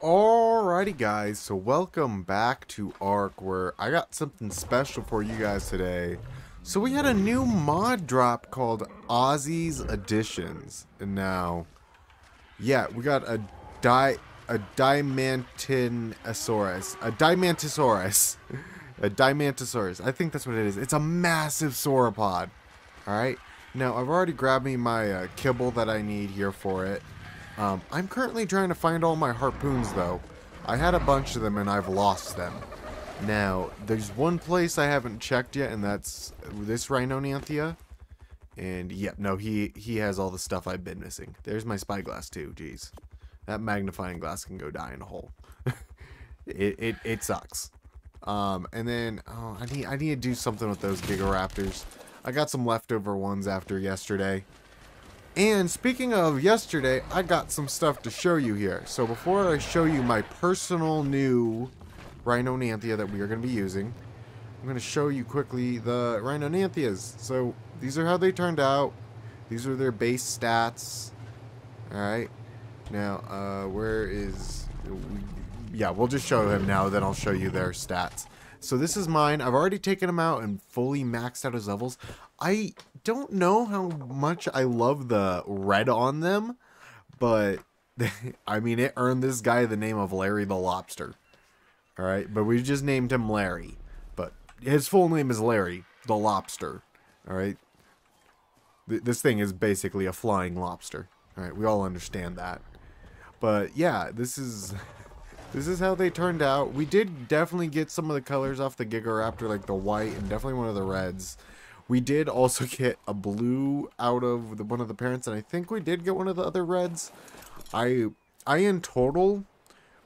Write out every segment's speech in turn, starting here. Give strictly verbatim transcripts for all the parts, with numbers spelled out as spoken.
Alrighty guys, so welcome back to Ark, where I got something special for you guys today. So we had a new mod drop called Ozzy's Additions, and now, yeah, we got a di a Dimantosaurus, a Dimantosaurus, a Dimantosaurus. I think that's what it is. It's a massive sauropod. All right, now I've already grabbed me my uh, kibble that I need here for it. Um, I'm currently trying to find all my harpoons, though. I had a bunch of them, and I've lost them. Now, there's one place I haven't checked yet, and that's this Rhyniognatha. And, yep, yeah, no, he, he has all the stuff I've been missing. There's my spyglass, too. Jeez. That magnifying glass can go die in a hole. it, it it sucks. Um, and then, oh, I need, I need to do something with those Gigeraptors. I got some leftover ones after yesterday. And speaking of yesterday, I got some stuff to show you here. So before I show you my personal new Rhyniognatha that we are going to be using, I'm going to show you quickly the Rhyniognathias. So these are how they turned out. These are their base stats. Alright. Now, uh, where is... Yeah, we'll just show him now, then I'll show you their stats. So this is mine. I've already taken him out and fully maxed out his levels. I don't know how much I love the red on them, but I mean, it earned this guy the name of Larry the Lobster. All right, but we just named him Larry, but his full name is Larry the Lobster. All right, Th this thing is basically a flying lobster. All right, we all understand that, but yeah, this is. This is how they turned out. We did definitely get some of the colors off the Gigeraptor, like the white and definitely one of the reds. We did also get a blue out of the, one of the parents, and I think we did get one of the other reds. I, I in total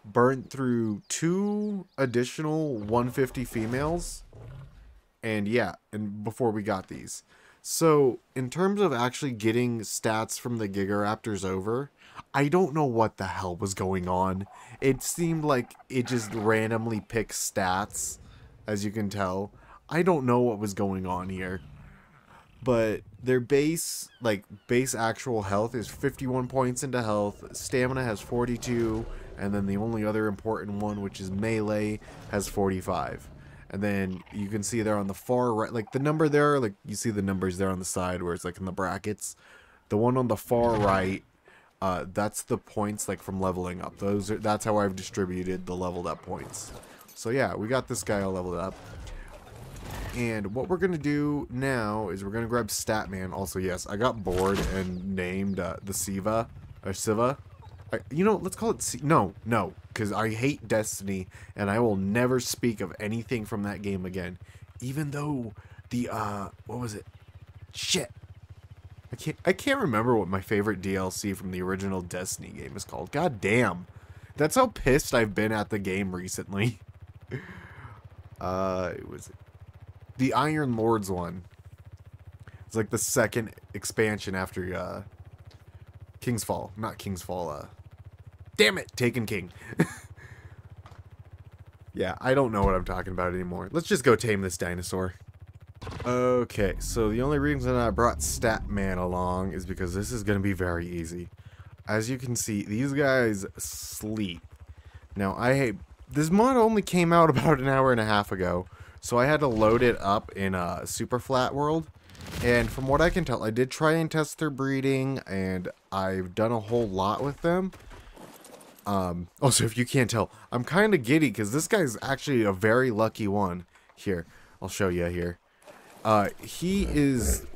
burnt through two additional one fifty females, and yeah, and before we got these. So in terms of actually getting stats from the Gigeraptors over, I don't know what the hell was going on. It seemed like it just randomly picked stats, as you can tell. I don't know what was going on here. But their base, like, base actual health is fifty-one points into health. Stamina has forty-two. And then the only other important one, which is melee, has forty-five. And then you can see there on the far right, like the number there, like you see the numbers there on the side where it's like in the brackets. The one on the far right, uh, that's the points like from leveling up. Those are, that's how I've distributed the leveled up points. So yeah, we got this guy all leveled up. And what we're going to do now is we're going to grab Statman. Also, yes, I got bored and named uh, the SIVA, or SIVA. I, you know, let's call it C no, no, because I hate Destiny, and I will never speak of anything from that game again. Even though the uh, what was it? Shit, I can't, I can't remember what my favorite D L C from the original Destiny game is called. God damn, that's how pissed I've been at the game recently. uh, it was the Iron Lords one. It's like the second expansion after uh, King's Fall, not King's Fall. Uh, Damn it! Taken King. Yeah, I don't know what I'm talking about anymore. Let's just go tame this dinosaur. Okay, so the only reason I brought Statman along is because this is going to be very easy. As you can see, these guys sleep. Now, I hate... This mod only came out about an hour and a half ago, so I had to load it up in a super flat world. And from what I can tell, I did try and test their breeding, and I've done a whole lot with them. Um, also, if you can't tell, I'm kind of giddy because this guy's actually a very lucky one. Here, I'll show you here. Uh, he is...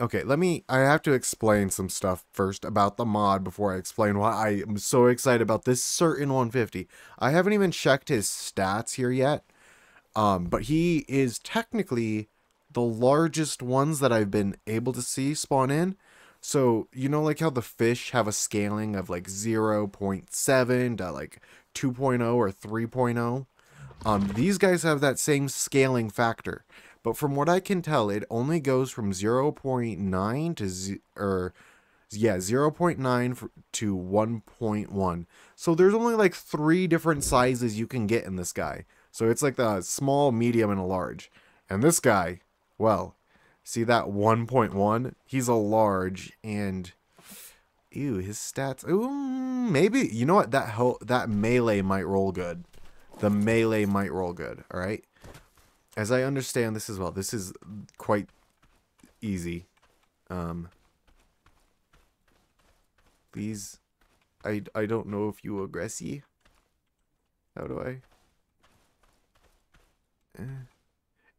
Okay, let me... I have to explain some stuff first about the mod before I explain why I am so excited about this certain one fifty. I haven't even checked his stats here yet. Um, but he is technically the largest ones that I've been able to see spawn in. So, you know, like how the fish have a scaling of like zero point seven to like two point oh or three point oh? Um, these guys have that same scaling factor. But from what I can tell, it only goes from zero point nine to, z or yeah, zero point nine to one point one. So there's only like three different sizes you can get in this guy. So it's like the small, medium, and a large. And this guy, well... See that one point one? He's a large, and Ew, his stats. Ooh, maybe. You know what? That ho that melee might roll good. The melee might roll good. All right. As I understand this as well, this is quite easy. Um, these, I I don't know if you aggressy. How do I? Eh.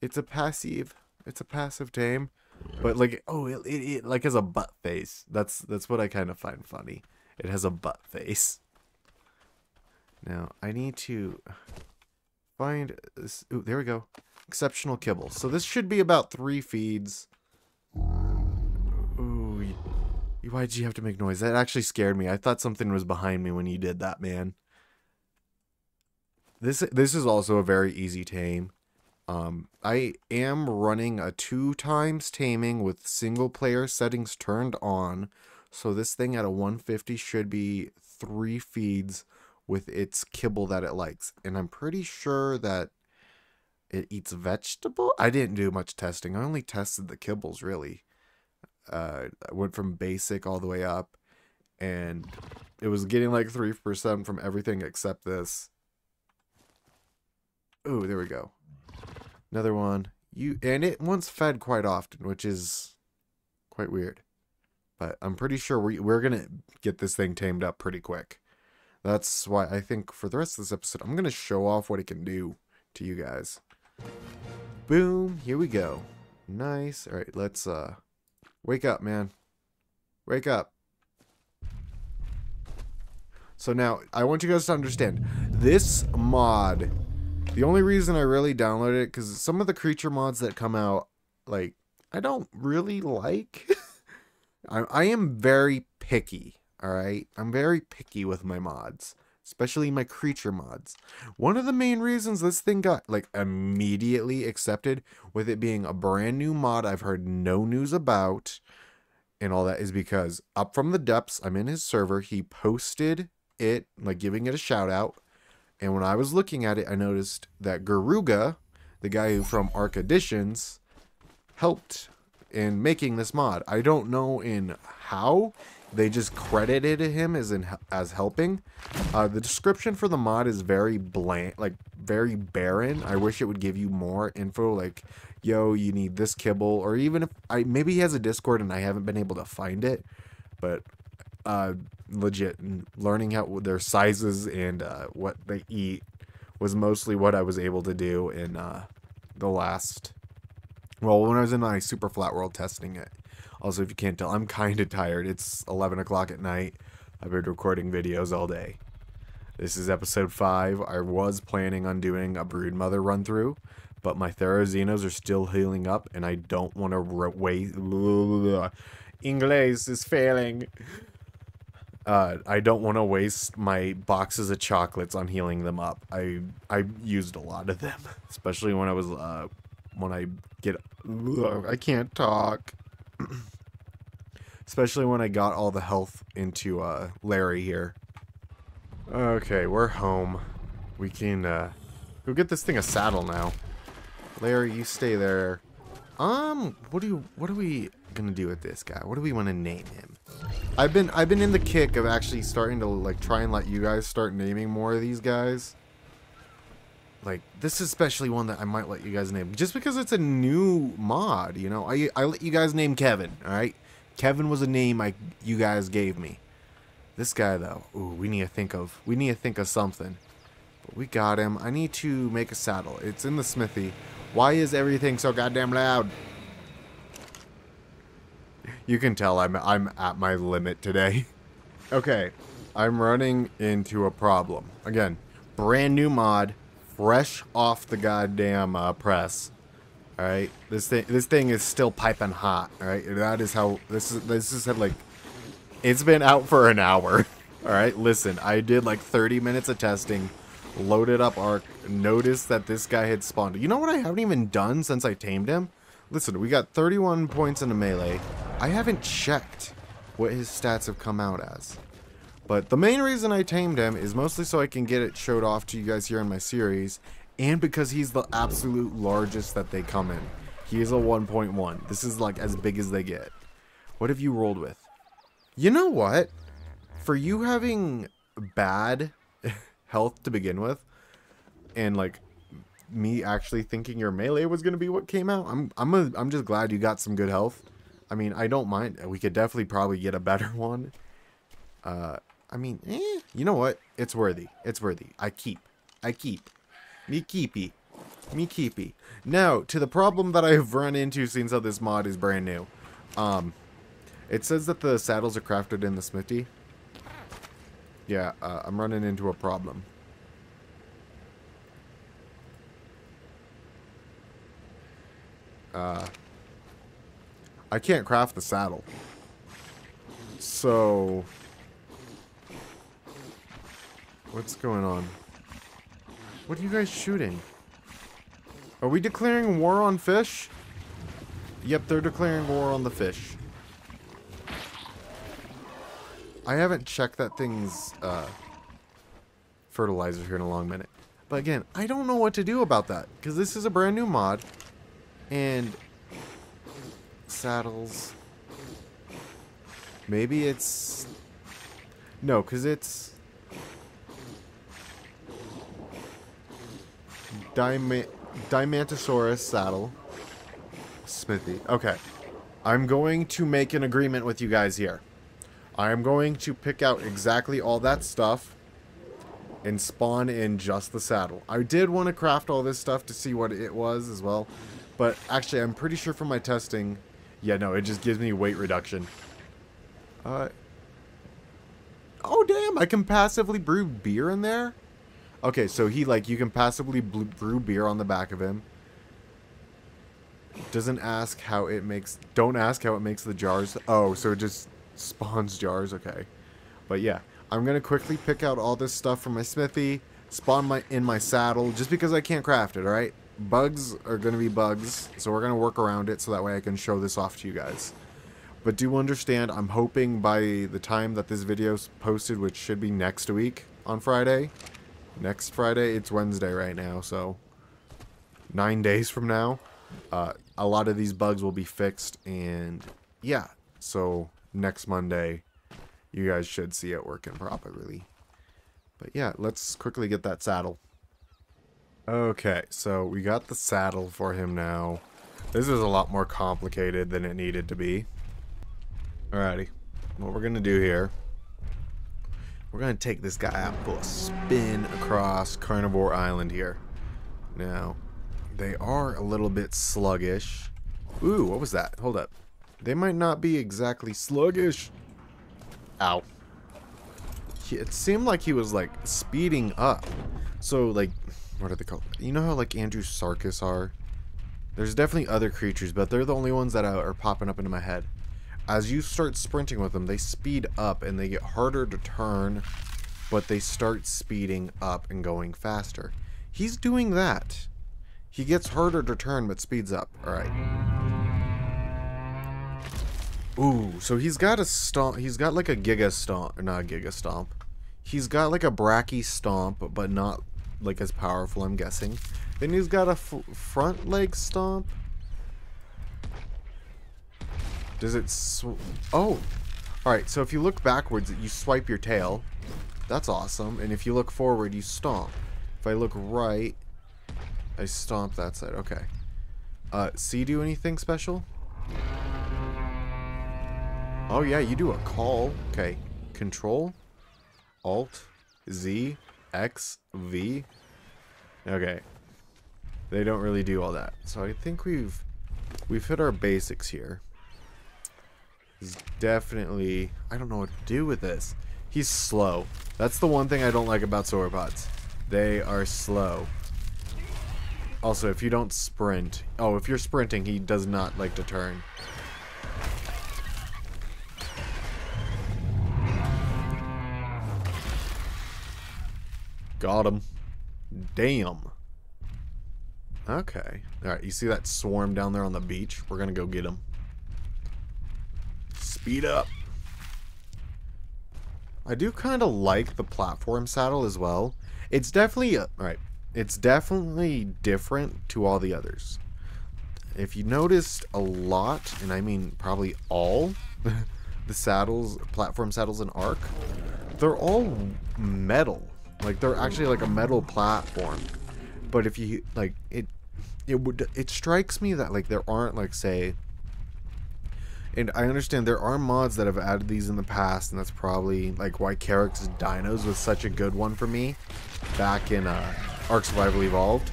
It's a passive. It's a passive tame. But like, oh, it, it, it like has a butt face. That's that's what I kind of find funny. It has a butt face. Now I need to find this. Ooh, there we go. Exceptional kibble. So this should be about three feeds. Ooh, you, why did you have to make noise? That actually scared me. I thought something was behind me when you did that, man. This this is also a very easy tame. Um, I am running a two times taming with single player settings turned on. So this thing at a one fifty should be three feeds with its kibble that it likes. And I'm pretty sure that it eats vegetable. I didn't do much testing. I only tested the kibbles really. Uh, I went from basic all the way up and it was getting like three percent from everything except this. Ooh, there we go. Another one. You and it once fed quite often, which is quite weird. But I'm pretty sure we, we're going to get this thing tamed up pretty quick. That's why I think for the rest of this episode, I'm going to show off what it can do to you guys. Boom. Here we go. Nice. All right. Let's uh, wake up, man. Wake up. So now I want you guys to understand this mod. The only reason I really downloaded it, because some of the creature mods that come out, like, I don't really like. I, I am very picky, alright? I'm very picky with my mods, especially my creature mods. One of the main reasons this thing got, like, immediately accepted, with it being a brand new mod I've heard no news about, and all that, is because up from the depths, I'm in his server, he posted it, like, giving it a shout out. And when I was looking at it, I noticed that Garuga, the guy who from Arc Additions, helped in making this mod. I don't know in how. They just credited him as in as helping. Uh, the description for the mod is very bland, like very barren. I wish it would give you more info, like, yo, you need this kibble, or even if I maybe he has a Discord and I haven't been able to find it, but. Uh, legit, learning how their sizes and uh, what they eat was mostly what I was able to do in uh, the last, well, when I was in my super flat world testing it. Also, if you can't tell, I'm kind of tired. It's eleven o'clock at night. I've been recording videos all day. This is episode five. I was planning on doing a broodmother run through, but my Theroxinos are still healing up and I don't want to waste. English is failing. Uh, I don't want to waste my boxes of chocolates on healing them up. I I used a lot of them, especially when I was uh when I get ugh, I can't talk. Especially when I got all the health into uh Larry here. Okay, we're home. We can uh go get this thing a saddle now. Larry, you stay there. Um, what do you what do we gonna do with this guy? What do we want to name him? I've been I've been in the kick of actually starting to like try and let you guys start naming more of these guys. Like this is especially one that I might let you guys name just because it's a new mod. You know, I I let you guys name Kevin. All right, Kevin was a name I you guys gave me. This guy though, ooh, we need to think of we need to think of something. But we got him. I need to make a saddle. It's in the smithy. Why is everything so goddamn loud? You can tell I'm I'm at my limit today. Okay, I'm running into a problem. Again, brand new mod, fresh off the goddamn uh, press. All right, this thing this thing is still piping hot. All right, that is how this is this is like it's been out for an hour. All right, listen, I did like thirty minutes of testing, loaded up Arc, noticed that this guy had spawned. You know what I haven't even done since I tamed him? Listen, we got thirty-one points in a melee. I haven't checked what his stats have come out as. But the main reason I tamed him is mostly so I can get it showed off to you guys here in my series. And because he's the absolute largest that they come in. He is a one point one. This is like as big as they get. What have you rolled with? You know what? for you having bad health to begin with, and like me actually thinking your melee was gonna be what came out, I'm I'm a, I'm just glad you got some good health. I mean, I don't mind. We could definitely probably get a better one. Uh, I mean, eh, you know what? It's worthy. It's worthy. I keep. I keep. Me keepy. Me keepy. Now, to the problem that I've run into since how this mod is brand new. Um, it says that the saddles are crafted in the smithy. Yeah, uh, I'm running into a problem. Uh, I can't craft the saddle. So, what's going on? What are you guys shooting? Are we declaring war on fish? Yep, they're declaring war on the fish. I haven't checked that thing's uh, fertilizer here in a long minute. But again, I don't know what to do about that, because this is a brand new mod. And saddles. Maybe it's... No, because it's... Diamant... Dimantosaurus saddle smithy. Okay, I'm going to make an agreement with you guys here. I am going to pick out exactly all that stuff and spawn in just the saddle. I did want to craft all this stuff to see what it was as well, but actually I'm pretty sure from my testing, yeah, no, it just gives me weight reduction. Uh oh, damn, I can passively brew beer in there. Okay, so he, like, you can passively brew beer on the back of him. Doesn't ask how it makes... Don't ask how it makes the jars. Oh, so it just spawns jars. Okay. But, yeah. I'm going to quickly pick out all this stuff from my smithy. Spawn my in my saddle. Just because I can't craft it, alright? Bugs are going to be bugs. So we're going to work around it so that way I can show this off to you guys. But do understand, I'm hoping by the time that this video's posted, which should be next week on Friday... Next Friday, it's Wednesday right now, so nine days from now, uh, a lot of these bugs will be fixed, and yeah, so next Monday, you guys should see it working properly. But yeah, let's quickly get that saddle. Okay, so we got the saddle for him now. This is a lot more complicated than it needed to be. Alrighty, what we're gonna do here... We're going to take this guy out for a spin across Carnivore Island here. Now, they are a little bit sluggish. Ooh, what was that? Hold up. They might not be exactly sluggish. Ow. It seemed like he was, like, speeding up. So, like, what are they called? You know how, like, Andrew Sarkis are? There's definitely other creatures, but they're the only ones that are popping up into my head. As you start sprinting with them, they speed up and they get harder to turn, but they start speeding up and going faster. He's doing that. He gets harder to turn, but speeds up. All right. Ooh, so he's got a stomp. He's got like a giga stomp, or not a giga stomp. He's got like a brachy stomp, but not like as powerful, I'm guessing. Then he's got a f front leg stomp. Does it sw- Oh! Alright, so if you look backwards, you swipe your tail. That's awesome. And if you look forward, you stomp. If I look right, I stomp that side. Okay. Uh, see, do anything special? Oh yeah, you do a call. Okay. Control. Alt. Z. X. V. Okay. They don't really do all that. So I think we've, we've hit our basics here. He's definitely... I don't know what to do with this. He's slow. That's the one thing I don't like about sauropods. They are slow. Also, if you don't sprint... Oh, if you're sprinting, he does not like to turn. Got him. Damn. Okay. Alright, you see that swarm down there on the beach? We're gonna go get him. Speed up. I do kind of like the platform saddle as well. It's definitely all right. It's definitely different to all the others. If you noticed, a lot, and I mean probably all the saddles, platform saddles in Ark, they're all metal. Like, they're actually like a metal platform. But if you, like, it, it would, it strikes me that, like, there aren't, like, say, and I understand there are mods that have added these in the past, and that's probably, like, why Karak's Dinos was such a good one for me back in uh, Ark Survival Evolved.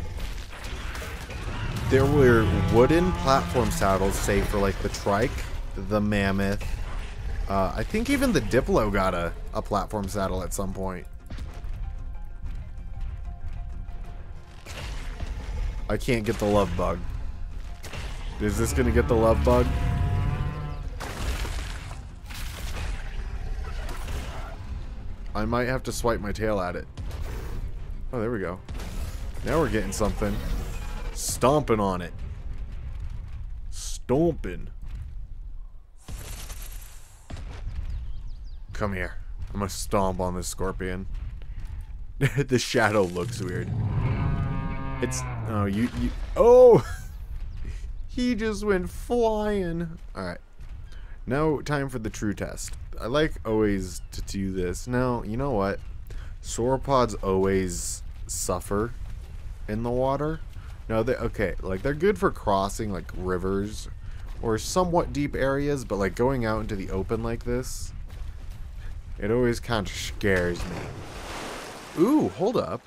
There were wooden platform saddles, say, for, like, the trike, the mammoth. Uh, I think even the Diplo got a, a platform saddle at some point. I can't get the love bug. Is this gonna get the love bug? I might have to swipe my tail at it. Oh, there we go. Now we're getting something. Stomping on it. Stomping. Come here. I'm gonna stomp on this scorpion. The shadow looks weird. It's... Oh, you... you oh! He just went flying. Alright. Now, time for the true test. I like always to do this. Now, you know what? Sauropods always suffer in the water. No, they okay. Like, they're good for crossing, like, rivers or somewhat deep areas, but, like, going out into the open like this, it always kind of scares me. Ooh, hold up.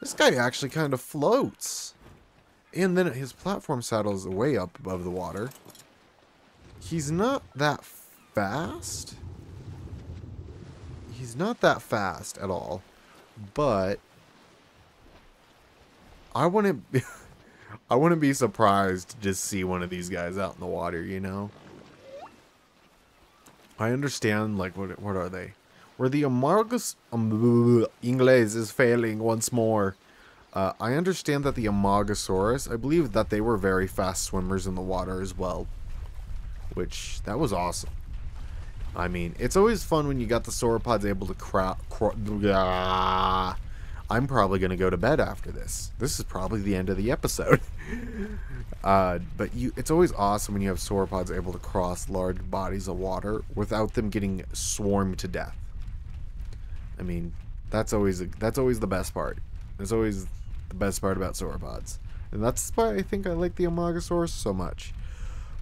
This guy actually kind of floats. And then his platform saddle's way up above the water. He's not that fast. He's not that fast at all, but I wouldn't be, I wouldn't be surprised to just see one of these guys out in the water, you know? I understand, like, what what are they? Where the Amargas... Um, Inglés is failing once more. Uh, I understand that the Amargasaurus, I believe that they were very fast swimmers in the water as well. Which, that was awesome. I mean, it's always fun when you got the sauropods able to crowd... Cra I'm probably going to go to bed after this. This is probably the end of the episode. uh, but you, it's always awesome when you have sauropods able to cross large bodies of water without them getting swarmed to death. I mean, that's always that's always the best part. That's always the best part about sauropods. And that's why I think I like the Amargasaurus so much.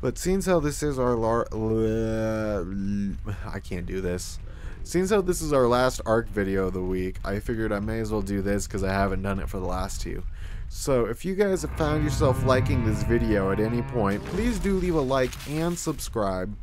But seeing how this is our lar... I can't do this. Seeing how this is our last Ark video of the week, I figured I may as well do this because I haven't done it for the last two. So if you guys have found yourself liking this video at any point, please do leave a like and subscribe.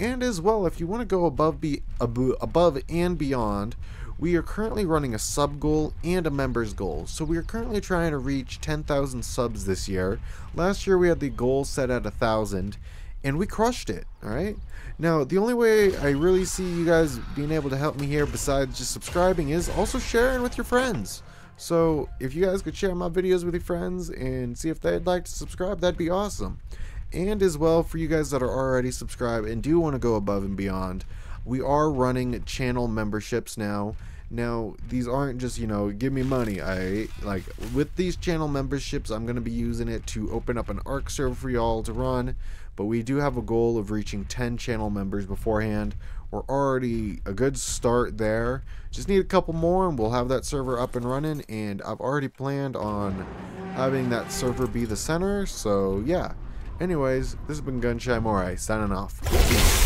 And as well, if you want to go above, be, above and beyond, we are currently running a sub goal and a members goal. So we are currently trying to reach ten thousand subs this year. Last year we had the goal set at one thousand. And we crushed it, alright? Now, the only way I really see you guys being able to help me here besides just subscribing is also sharing with your friends. So, if you guys could share my videos with your friends and see if they'd like to subscribe, that'd be awesome. And as well, for you guys that are already subscribed and do want to go above and beyond, we are running channel memberships now. Now, these aren't just, you know, give me money. I like with these channel memberships, I'm going to be using it to open up an Ark server for y'all to run. But we do have a goal of reaching ten channel members beforehand. We're already a good start there. Just need a couple more and we'll have that server up and running. And I've already planned on having that server be the center. So, yeah. Anyways, this has been GunShyMoray signing off.